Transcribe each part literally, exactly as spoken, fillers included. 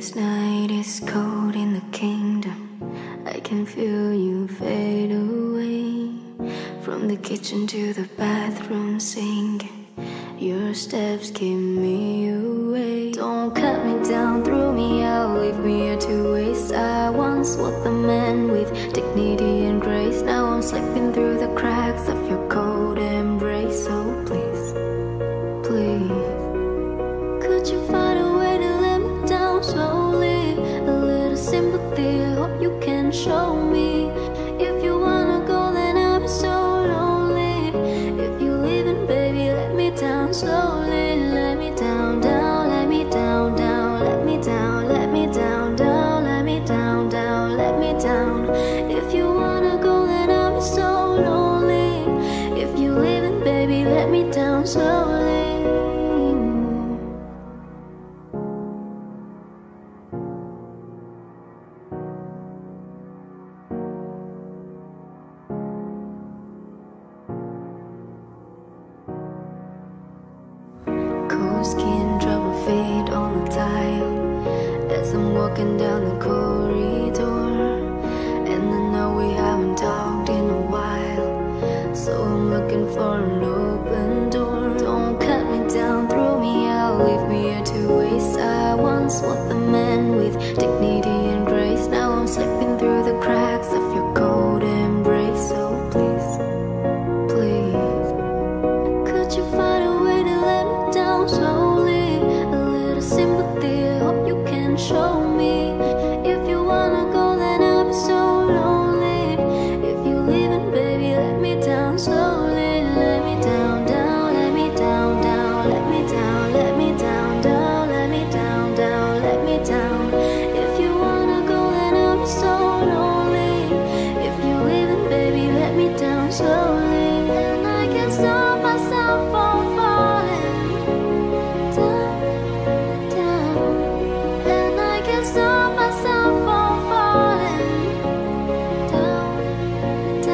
This night is cold in the kingdom. I can feel you fade away. From the kitchen to the bathroom singing, your steps keep me away. Don't cut me down, throw me out, leave me here to waste. I once was the man with dignity and grace. Now I'm slipping through the cracks of your cold embrace. So please, please, could you find a way to let me down slowly? A little sympathy, hope you can show me. If you wanna go, then I'm so lonely. If you're leaving, baby, let me down slowly. Let me down, down, let me down, down. Let me down, let me down, down. Let me down, down, let me down. If you wanna go, then I'm so lonely. If you're leaving, baby, let me down slowly. Skin drop a fade on the tile as I'm walking down the corridor, and I know we haven't talked in a while, so I'm looking for an open door. Don't cut me down, throw me out, leave me here to waste. I once was the man with dignity and grace. Now I'm slipping through the cracks of your cold embrace. So please, please, could you find a way to let me down slowly? Show me. If you wanna go, then I'll be so lonely. If you're leaving, baby, let me down slowly. Let me down, down, let me down, down. Let me down, let me down, down. Let me down, down, let me down.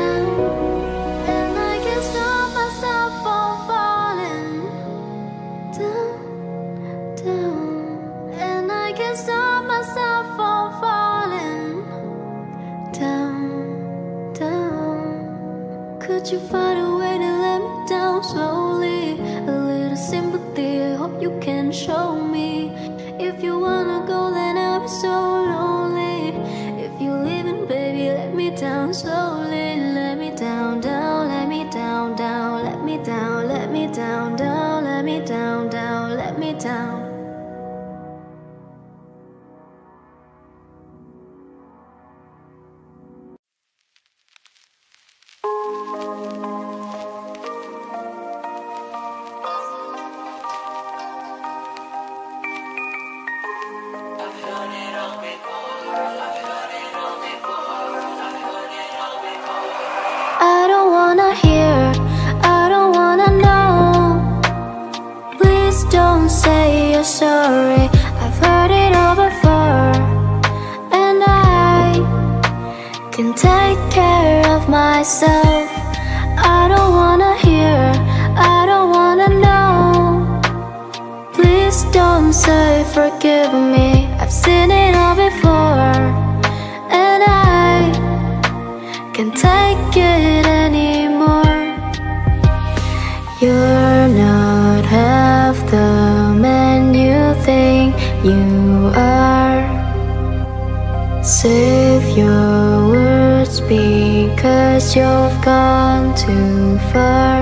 If you wanna go, then I'll be so lonely. If you're leaving, baby, let me down slowly. And I can't stop myself from falling down. Stop myself from falling down, down. Could you find a way to let me down slowly? A little sympathy, I hope you can show me. If you wanna go, then I'll be so lonely. If you're leaving, baby, let me down slowly. Let me down, down, let me down, down. Let me down, let me down, down. Let me down, down, let me down. Sorry, I've heard it all before, and I can take care of myself. I don't wanna hear, I don't wanna know. Please don't say forgive me, I've seen it all before, and I can't take it anymore. You're not half the man you think you are. Save your words because you've gone too far.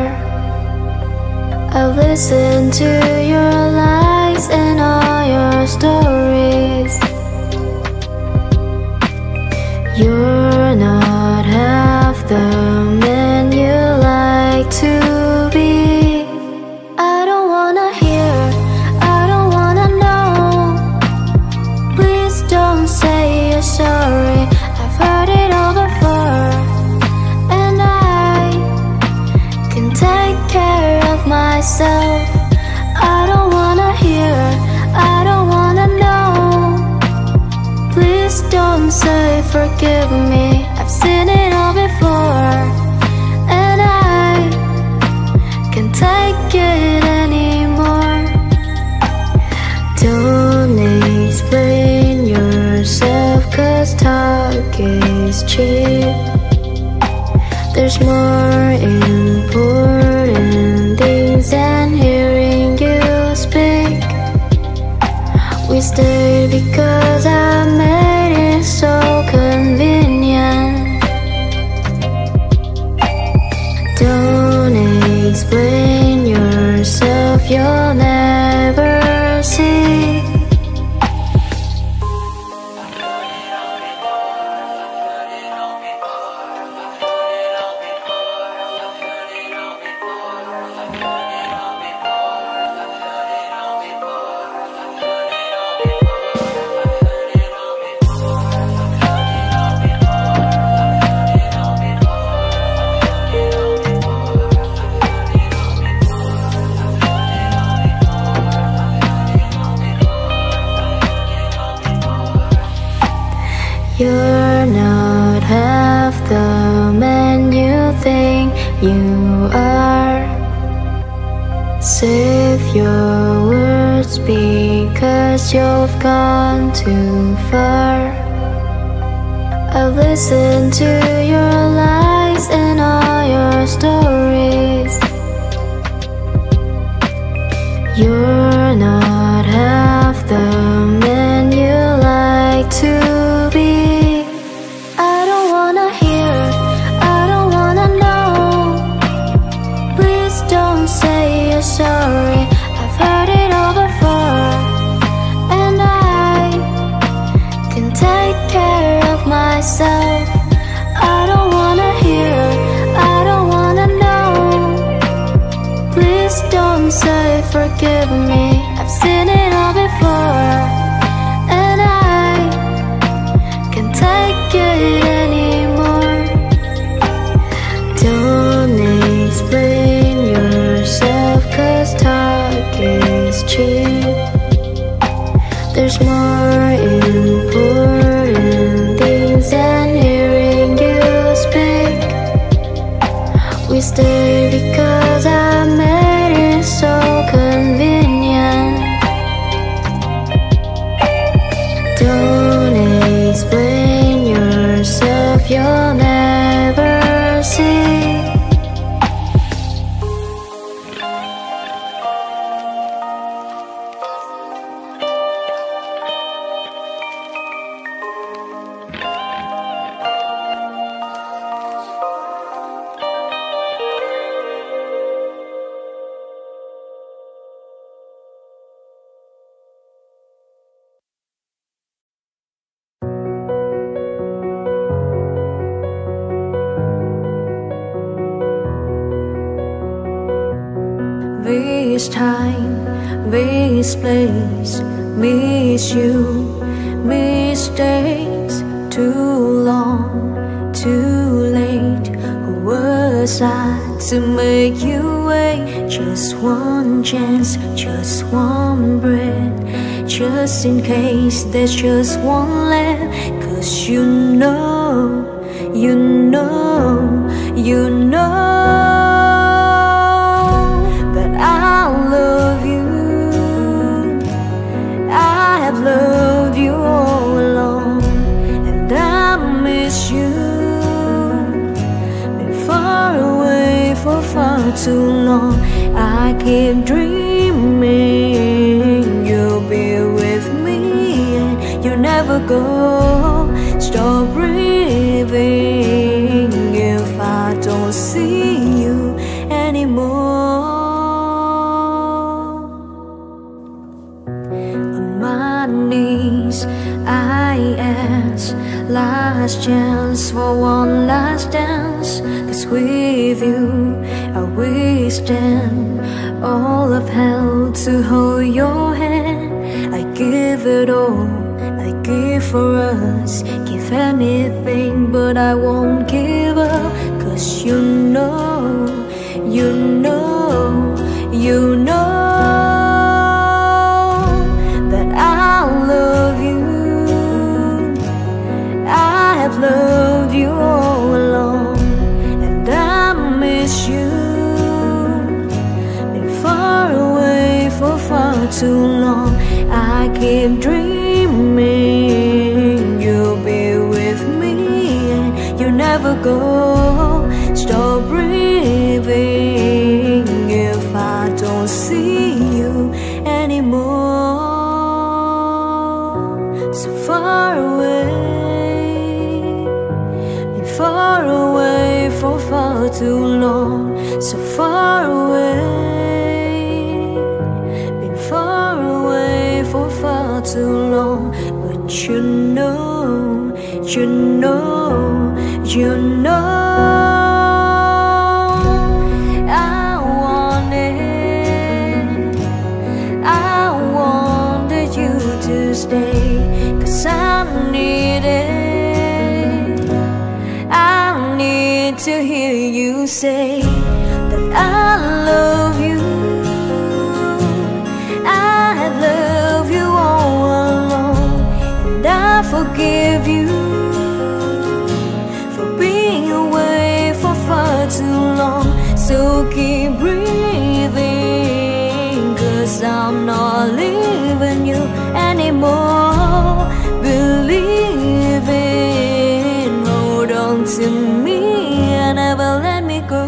I've listened to your lies and all your stories. You're not half the man you like to be. I don't wanna hear, I don't wanna know. Please don't say you're sorry, I've heard it all before, and I can take care of myself. I don't wanna hear, I don't wanna know. Please don't say forgive me, I've seen it all before, and I can't take it anymore. Don't explain is cheap. There's more important things than hearing you speak. We stayed because I made it so convenient. Don't explain yourself, you'll never see. You're not half the man you think you are. Save your words because you've gone too far. I've listened to your lies and all your stories. You're not half the man you like to. Sorry, I've heard it all before, and I can take care of myself. I don't wanna hear, I don't wanna know. Please don't say forgive me, I've seen it all before, and I can take it anymore. Don't explain yourself, 'cause talk is cheap. There's more important things than hearing you speak. We stayed because I made it so convenient. Don't explain yourself, you'll never see. This time, this place, miss you. Mistakes too long, too late. Who was I to make you wait? Just one chance, just one breath, just in case there's just one left. 'Cause you know, you know, you know I love you. I have loved you all along, and I miss you. Been far away for far too long. I keep dreaming you'll be with me, and you'll never go. Stop breathing if I don't see you anymore. I ask, last chance for one last dance. 'Cause with you, I will stand all of hell to hold your hand. I give it all, I give for us, give anything, but I won't give up. 'Cause you know, you know, you know. Loved you all along, and I miss you. Been far away for far too long. I keep dreaming you'll be with me, and go. Stop breathing if I don't see you anymore. So far away, been far away for far too long. So far away, been far away for far too long. But you know, you know, you know, I want it, I wanted you to stay, 'cause I need it, I need to hear you say that I love you, I love you all along, and I forgive you. So keep breathing, 'cause I'm not leaving you anymore. Believe in, hold on to me and never let me go.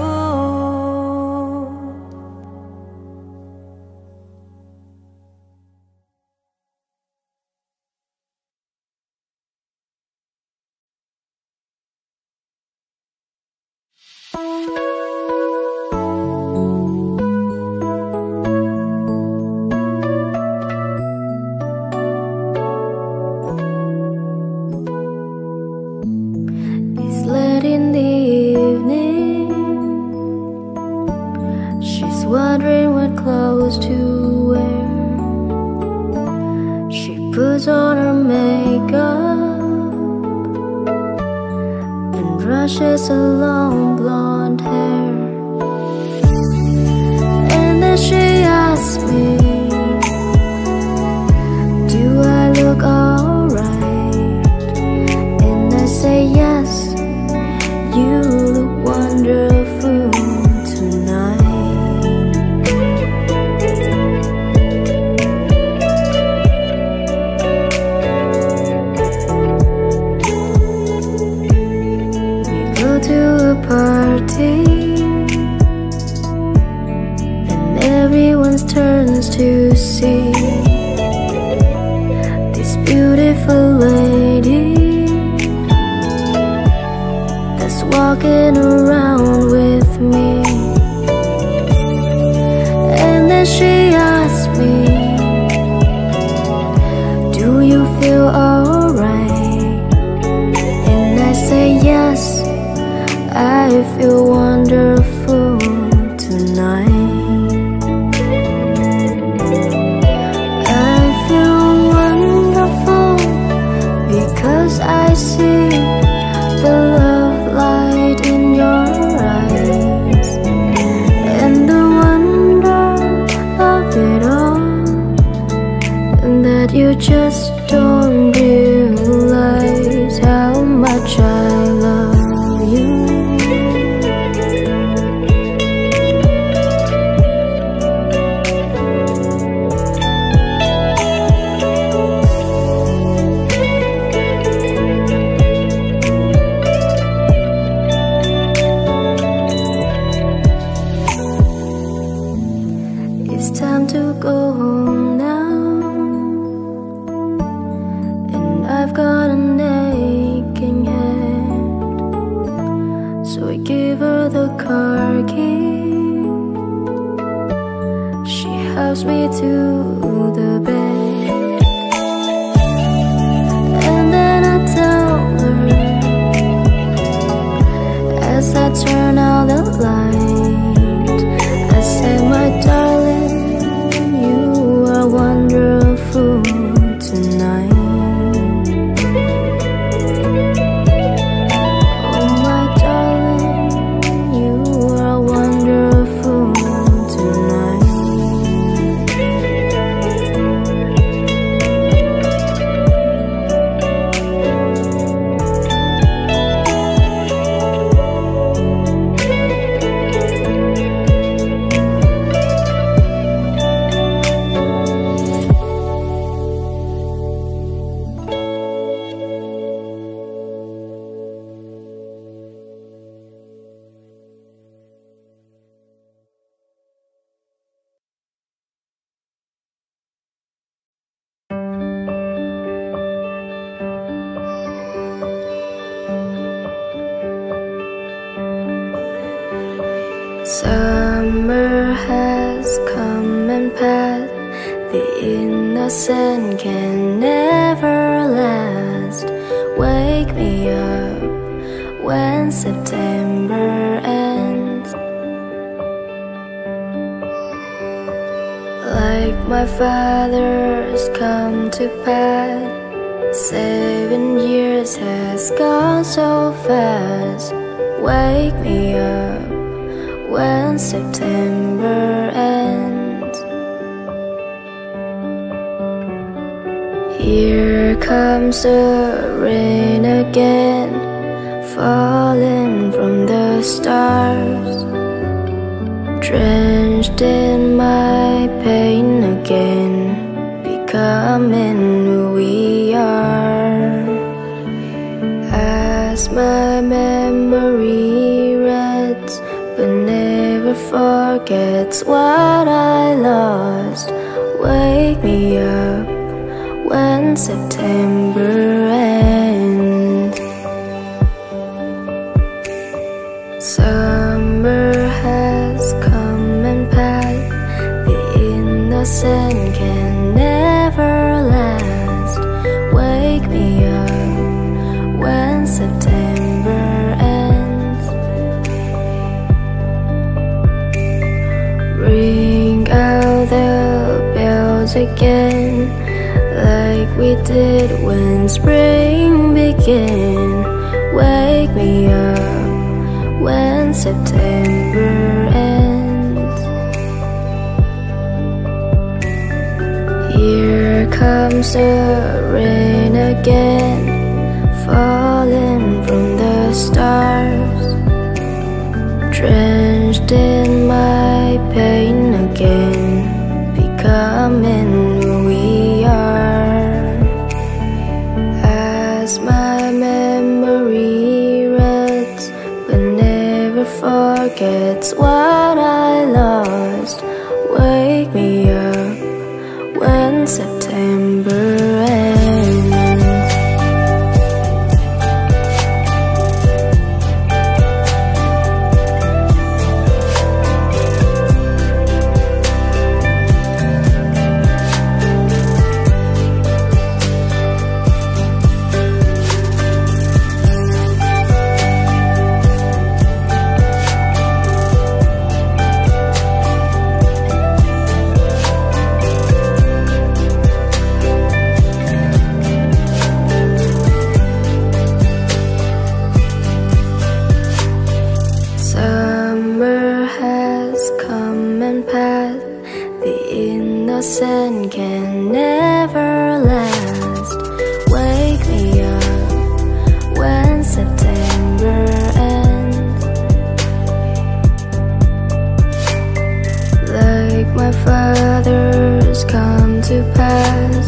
Summer has come and passed. The innocent can never last. Wake me up when September ends. Like my father's come to pass. Seven years has gone so fast. Wake me up when September ends. Here comes the rain again, falling from the stars, drenched in my pain again, becoming who we are. As my memory reads, but never forgets what I lost. Wake me up when September ends. Summer has come and passed. The innocent can never last. Wake me up when September ends. Ring out the bells again, like we did when spring began. Wake me up when September ends. Here comes the rain again, falling from the stars, drenched in my pain again, becoming who we are. My memory reads, but never forgets what I lost. Wake me up when September ends. Innocent can never last. Wake me up when September ends. Like my father's come to pass.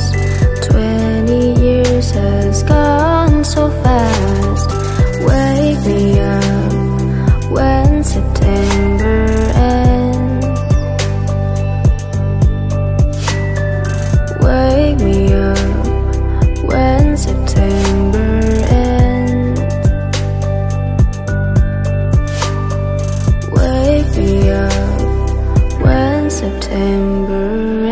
Twenty years has gone so fast. Wake me up when September ends. Wake me up when September ends. Wake me up when September ends.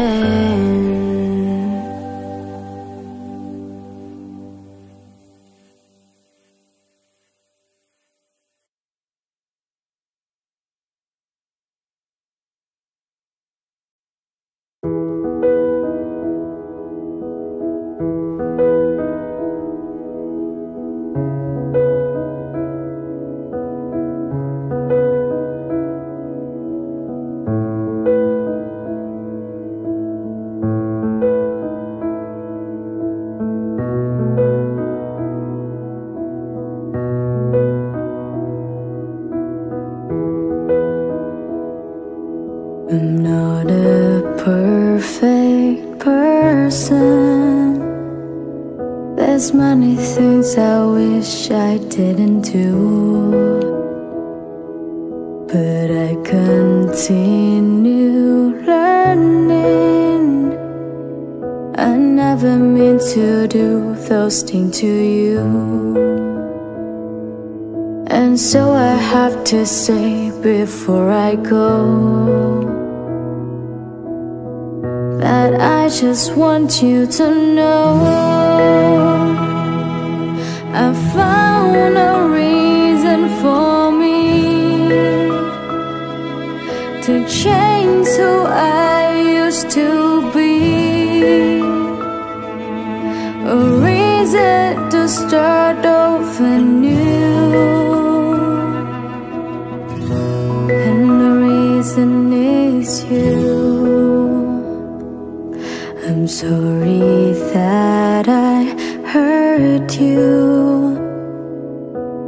I'm not a perfect person. There's many things I wish I didn't do, but I continue learning. I never meant to do those things to you, and so I have to say before I go, that I just want you to know I found a reason for me to change who I used to be, a reason to start over new. It's you. I'm sorry that I hurt you.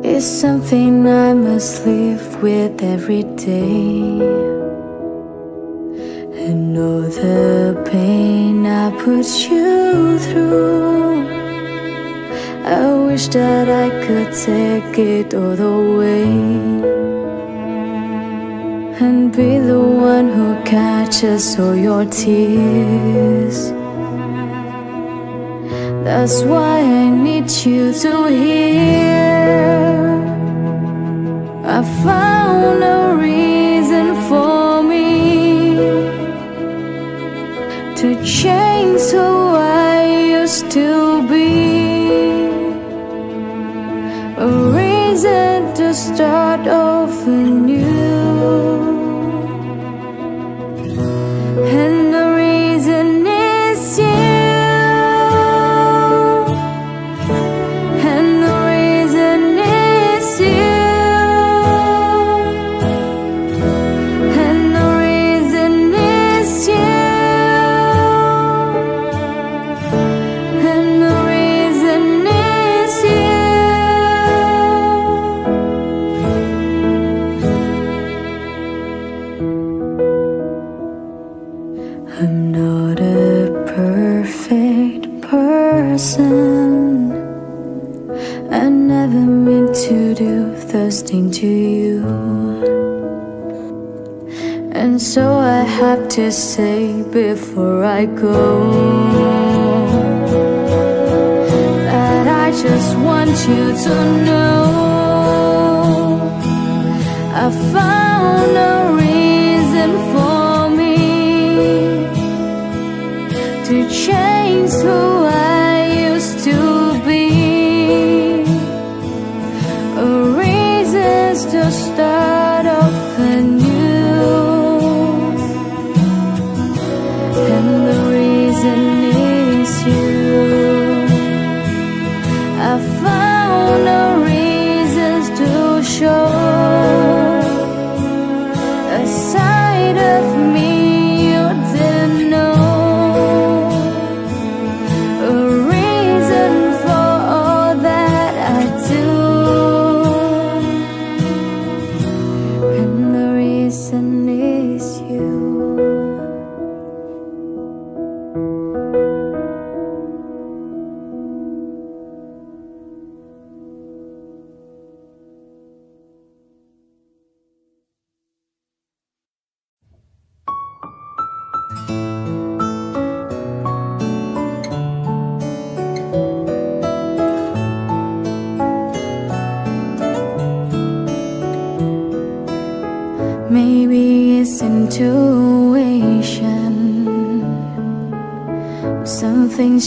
It's something I must live with every day, and all the pain I put you through. I wish that I could take it all the way and be the one who catches all your tears. That's why I need you to hear I found a reason for me to change who I used to be, a reason to start over new. And the reason is you. And the reason is you. And the reason is you. And the reason is you. I'm not a perfect person, I never meant to do those things to you, and so I have to say before I go that I just want you to know I found a reason for to change who I used to be, a reason to start off anew. And the reason is you. I found no reasons to show a side of me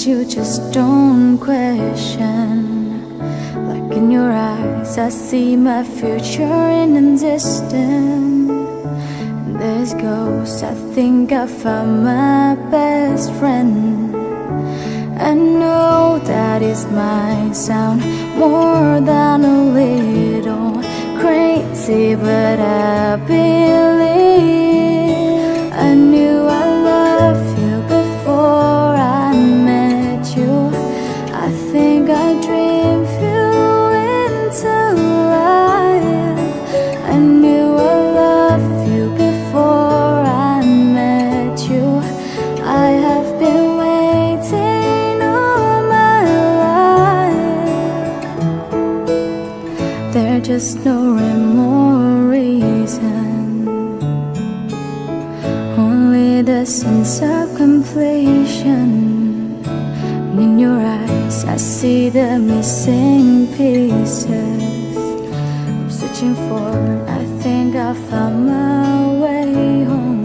you just don't question. Like in your eyes I see my future in the distance. There's ghosts, I think I found my best friend. I know that it might sound more than a little crazy, but I believe I knew I loved you before no more reason, only the sense of completion. And in your eyes I see the missing pieces I'm searching for. I think I I found my way home.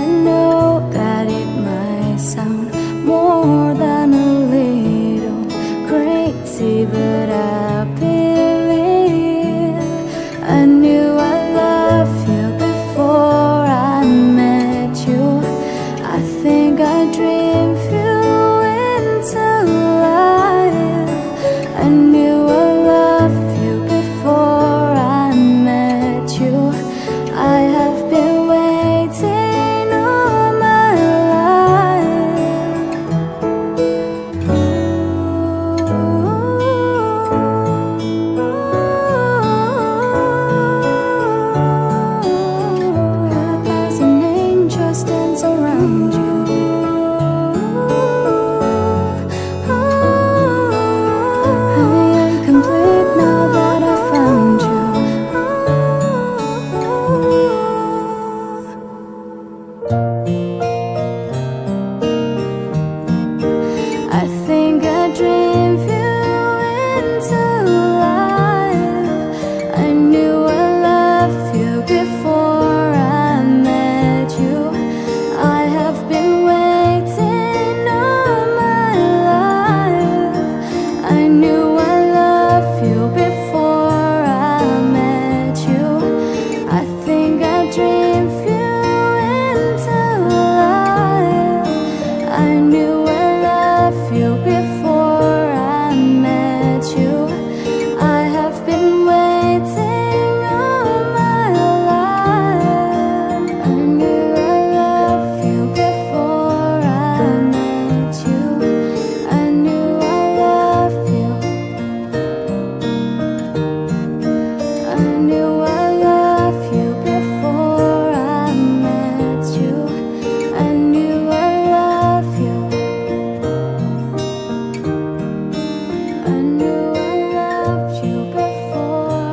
I know that it might sound more than a little crazy, but I believe I knew I loved you before I met you. I think I dreamed you into life. I knew I loved you before I met you. I have been waiting all my life. Ooh, a thousand angels dance around you. I think I dreamed you into life. I knew I loved you before I met you. I have been waiting all my life. I knew I loved you before I met you. I think I dreamed you into life. I knew you before I met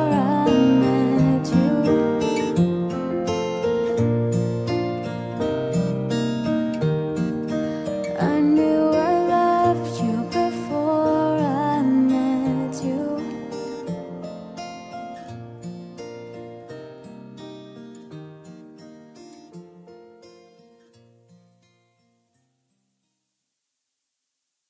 you. I have been waiting all my life. I knew I loved you before I met you. I knew I loved you. I knew I loved you before I met you. I knew I loved you. I knew I loved you before I met you. I knew I loved you before I met you.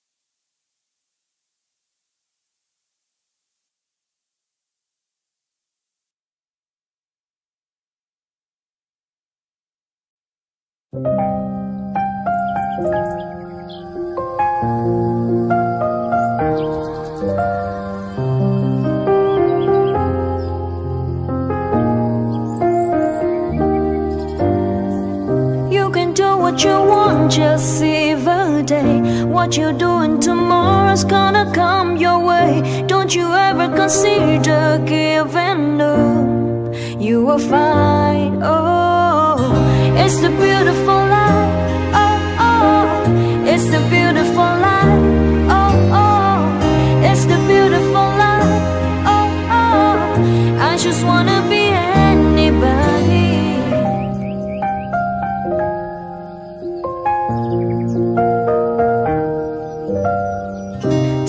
You can do what you want, just save a day. What you're doing tomorrow's gonna come your way. Don't you ever consider giving up. You will find, oh, it's the beautiful life. It's the beautiful life, oh, oh. It's the beautiful life, oh, oh. I just wanna be anybody.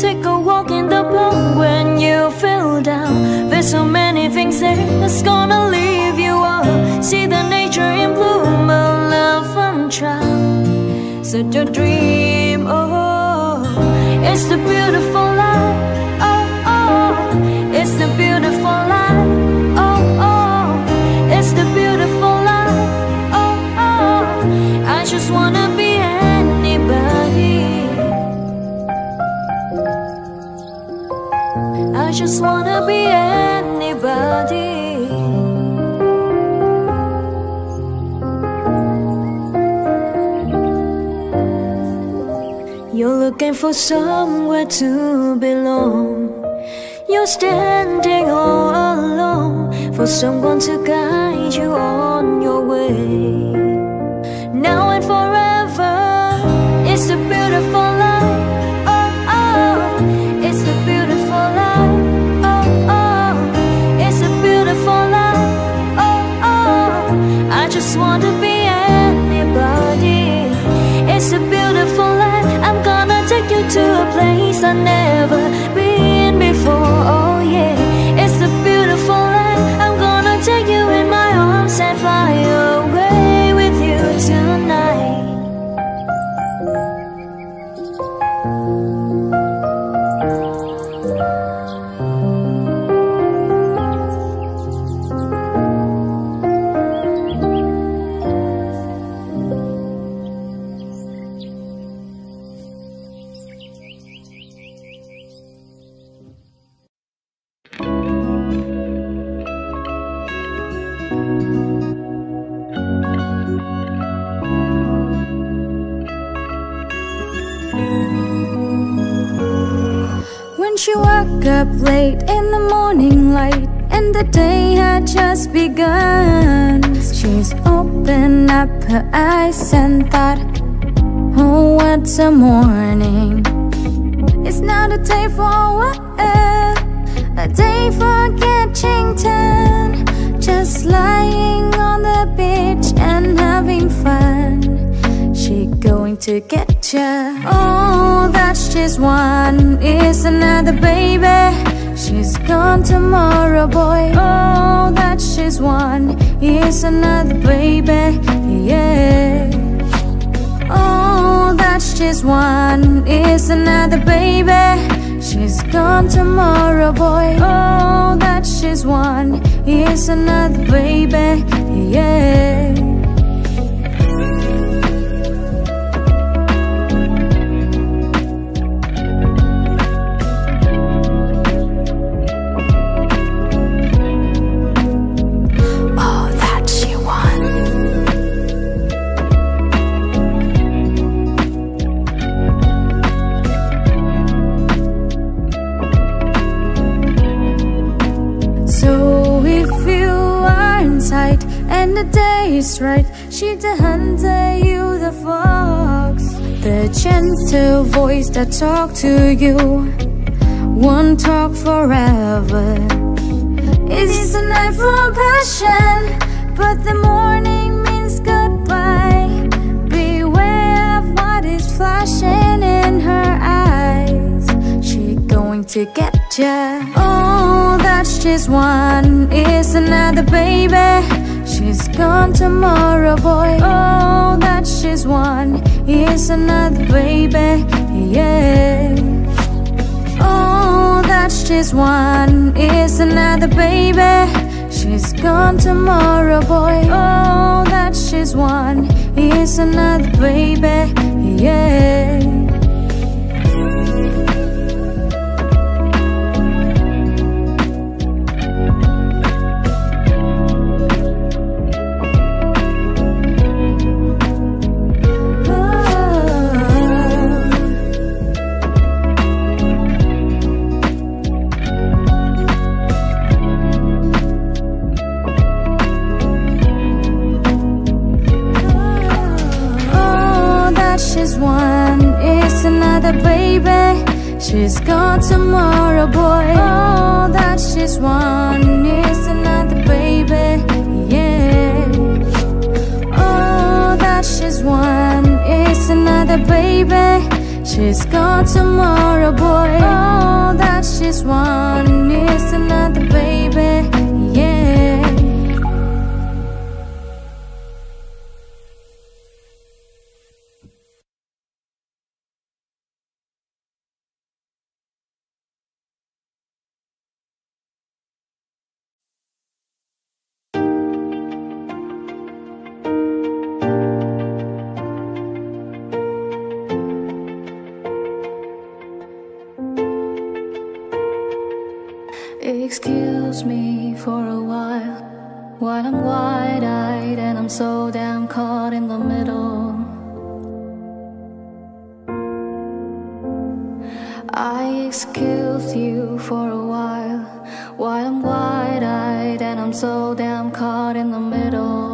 Take a walk in the park when you feel down. There's so many things there that's gonna leave you up. See the nature in bloom, a love untried. Set your dream, oh, it's the beautiful life, oh, oh, it's the beautiful life, oh, oh, it's the beautiful life, oh, oh, I just wanna be anybody. I just wanna be anybody. You're looking for somewhere to belong. You're standing all alone for someone to guide you on your way. Now and forever, it's a beautiful life. Oh, oh, it's a beautiful life. Oh, oh, it's a beautiful life. Oh, oh, I just want to be anybody. It's a beautiful life. I'm gonna take you to a place I've never been before. Oh yeah, it's a beautiful life. I'm gonna take you woke up late in the morning light, and the day had just begun. She's opened up her eyes and thought, oh, what's a morning? It's not a day for work, a day for catching tan. Just lying on the beach and having fun. She going to get ya. Oh, that's just one. It's another baby. She's gone tomorrow, boy. Oh, that's just one. It's another baby. Yeah. Oh, that's just one. It's another baby. She's gone tomorrow, boy. Oh, that she's one. Here's another baby, yeah. And the day is right, she the hunter, you the fox. The chance to voice that talk to you won't talk forever. It's a night for passion, but the morning means goodbye. Beware of what is flashing in her eyes. She going to get ya. Oh, that's just one. It's another baby. She's gone tomorrow, boy. Oh, that she's one. Here's another baby, yeah. Oh, that she's one. Here's another baby. She's gone tomorrow, boy. Oh, that she's one. Here's another baby, yeah. She's gone tomorrow, boy. Oh, that she's one. It's another baby, yeah. Oh, that she's one. It's another baby. She's gone tomorrow, boy. Oh, that she's one. It's another baby, yeah. Excuse me for a while, while I'm wide-eyed and I'm so damn caught in the middle. I excuse you for a while, while I'm wide-eyed and I'm so damn caught in the middle.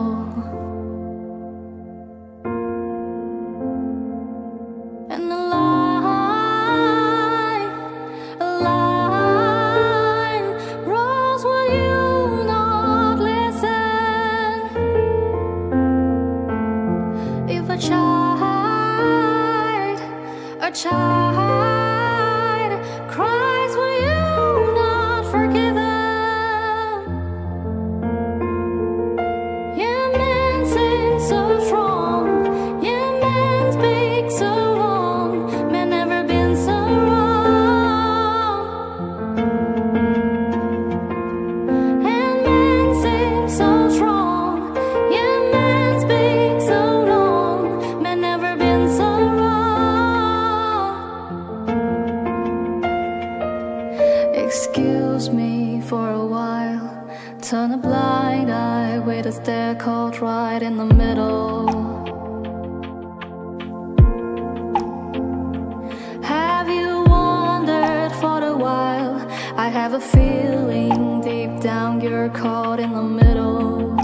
you're caught in the middle.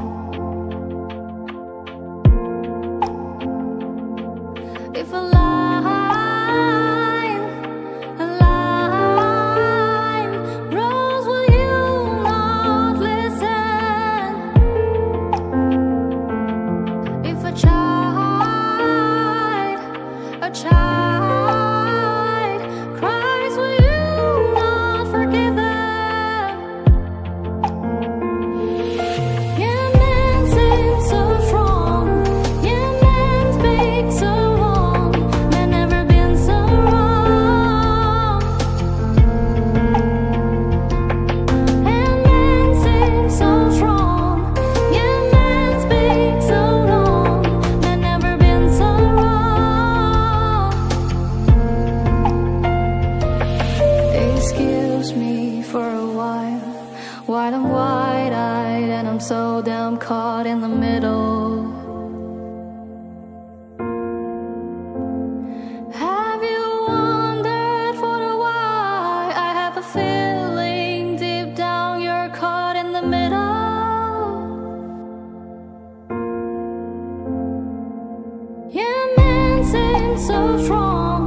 If a line, a line rolls, will you not listen? If a child, a child cries, will you not forgive them? Your man seems so strong, your man speaks so. Why I'm wide-eyed and I'm so damn caught in the middle. Have you wondered for a while? I have a feeling deep down you're caught in the middle. Your man seems so strong,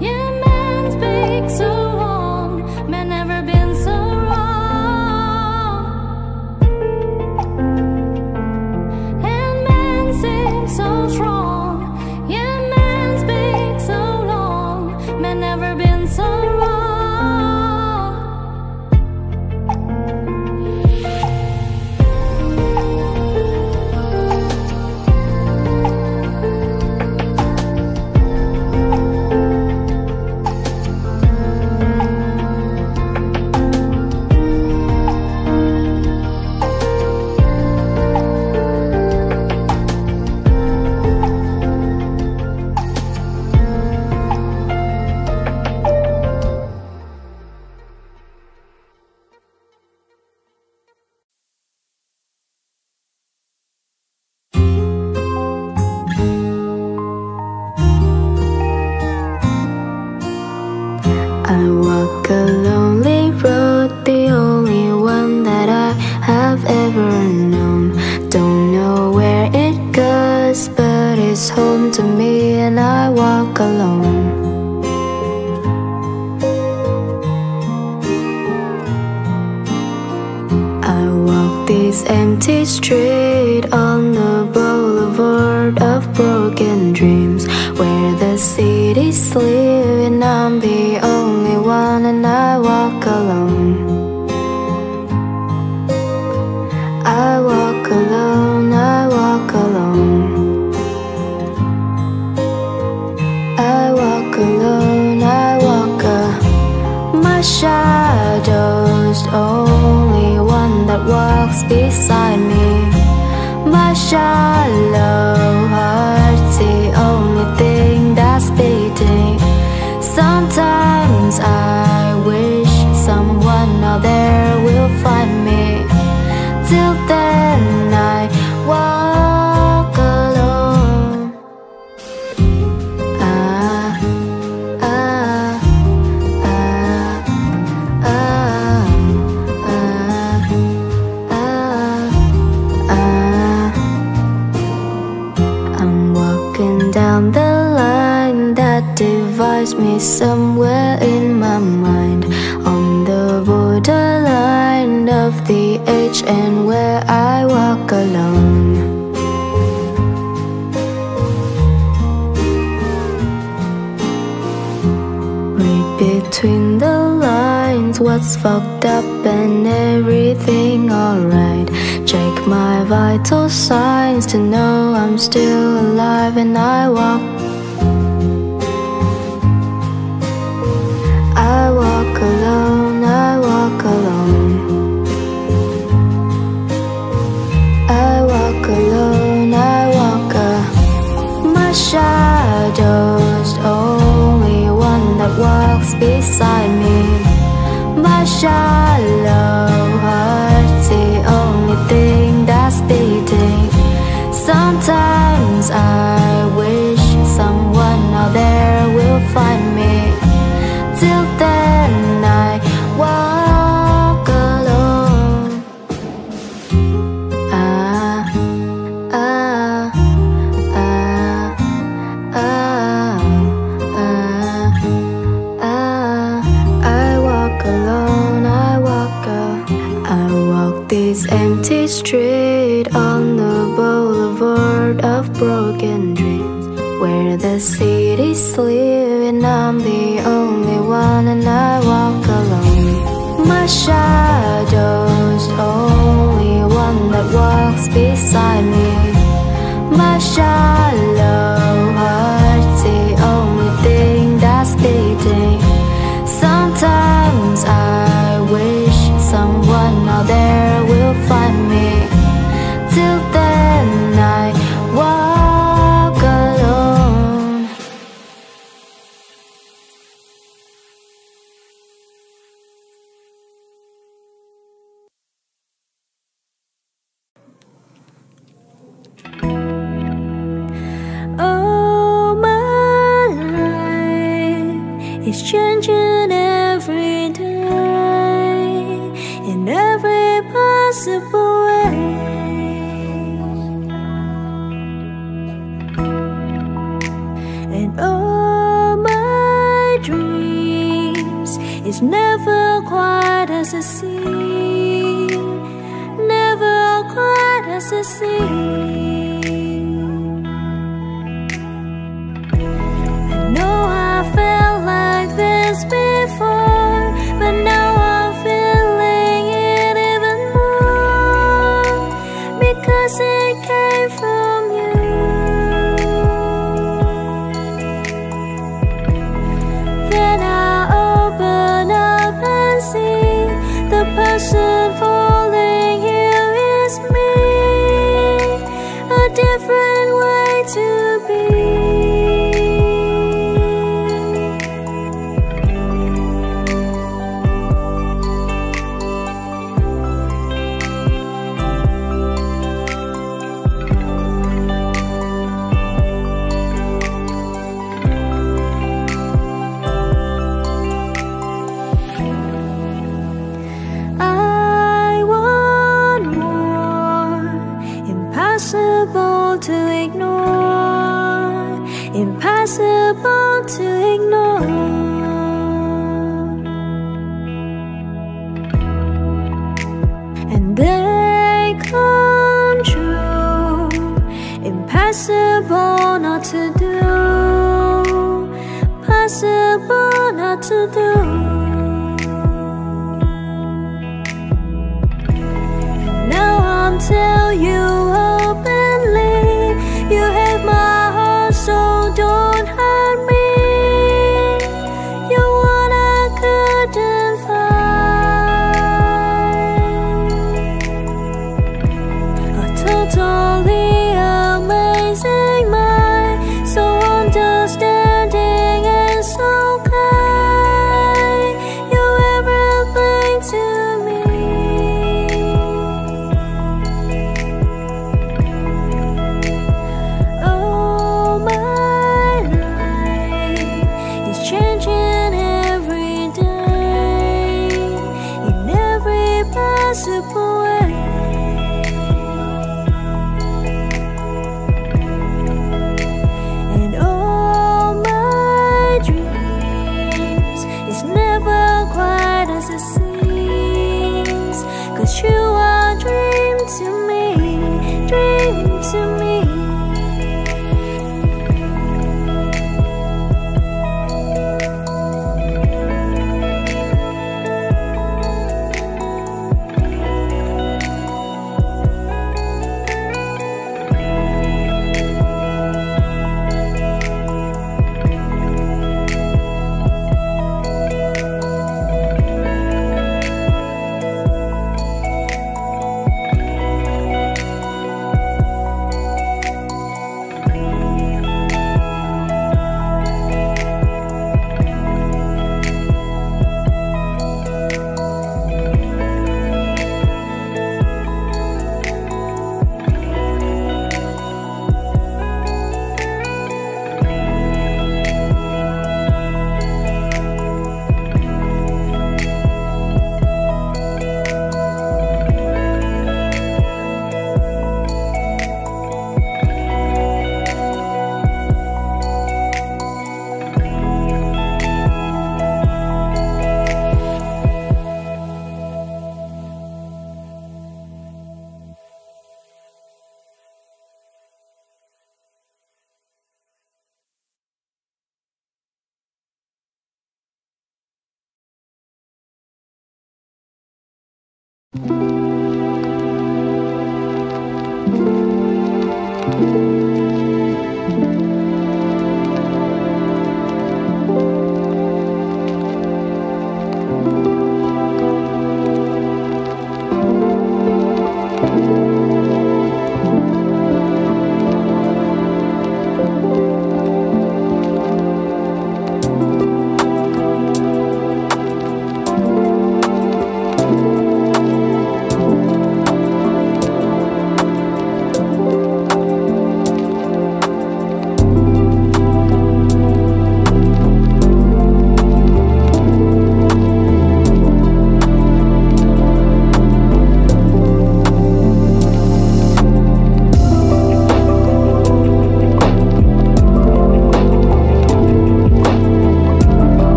your man speaks so long, man never been so so strong, yeah, man's been so long, man never been so Till then I walk alone. The city's sleeping, I'm the only one, and I walk alone. My shadow's the only one that walks beside me. My shallow heart's the only thing that's beating. Sometimes I wish someone out there will find me. Till then I walk. It's changing every day, in every possible way. And all my dreams, it's never quite as it seems, never quite as it seems. I know I felt before, but now I'm feeling it even more, because it came from you. Then I open up and see the person holding you is me, a different way to be. Impossible to ignore. And they come true, impossible not to do, possible not to do. And now I'm telling you openly, you have my. So don't hurt me, you're what I couldn't find, a totally amazing mind, so understanding and so kind, you're everything to me. you